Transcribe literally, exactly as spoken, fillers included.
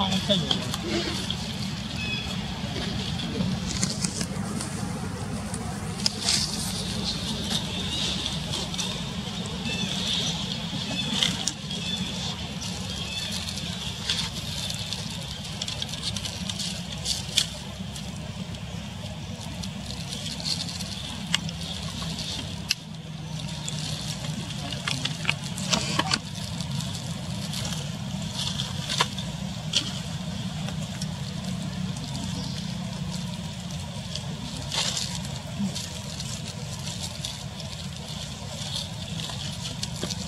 Hãy subscribe cho